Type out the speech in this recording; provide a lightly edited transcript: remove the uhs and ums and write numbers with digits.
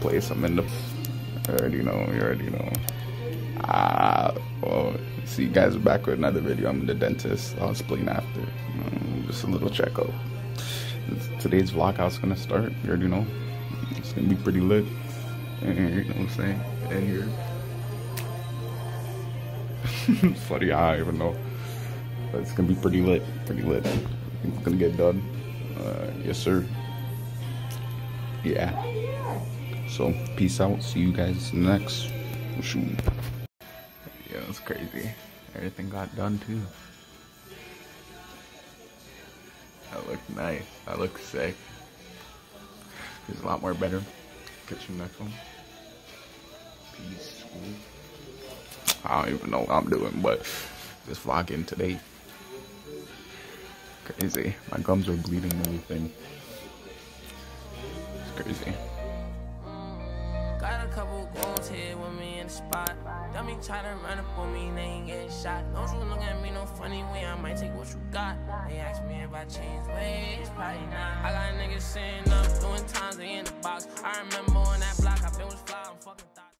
place. I'm in the... You already know. Well, see you guys back with another video. I'm in the dentist. I'll explain after. Just a little checkup. Today's vlog, how's gonna start? You already know. It's gonna be pretty lit. You know what I'm saying? In here. Funny, I don't even know. But it's gonna be pretty lit. Pretty lit. It's gonna get done. Yes, sir. Yeah. So, peace out. See you guys next. Shoot. Yeah, it's crazy. Everything got done too. I look nice. I look sick. It's a lot more better. Catch you next one. Peace. I don't even know what I'm doing, but just vlogging today. Crazy. My gums are bleeding and everything. It's crazy. Got a couple goons here with me in the spot. Dummy try to run up on me, they ain't getting shot. Don't you look at me no funny way, I might take what you got. They ask me if I change ways, probably not. I got niggas sitting up, doing times, they in the box. I remember on that block, I been was fly, I'm fucking